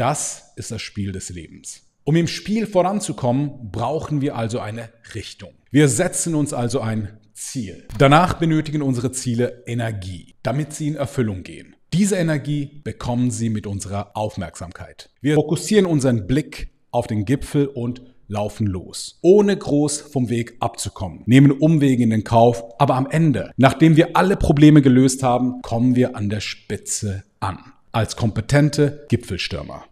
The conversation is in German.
Das ist das Spiel des Lebens. Um im Spiel voranzukommen, brauchen wir also eine Richtung. Wir setzen uns also ein Ziel. Danach benötigen unsere Ziele Energie, damit sie in Erfüllung gehen. Diese Energie bekommen sie mit unserer Aufmerksamkeit. Wir fokussieren unseren Blick auf den Gipfel und laufen los, ohne groß vom Weg abzukommen, nehmen Umwege in den Kauf, aber am Ende, nachdem wir alle Probleme gelöst haben, kommen wir an der Spitze an, als kompetente Gipfelstürmer.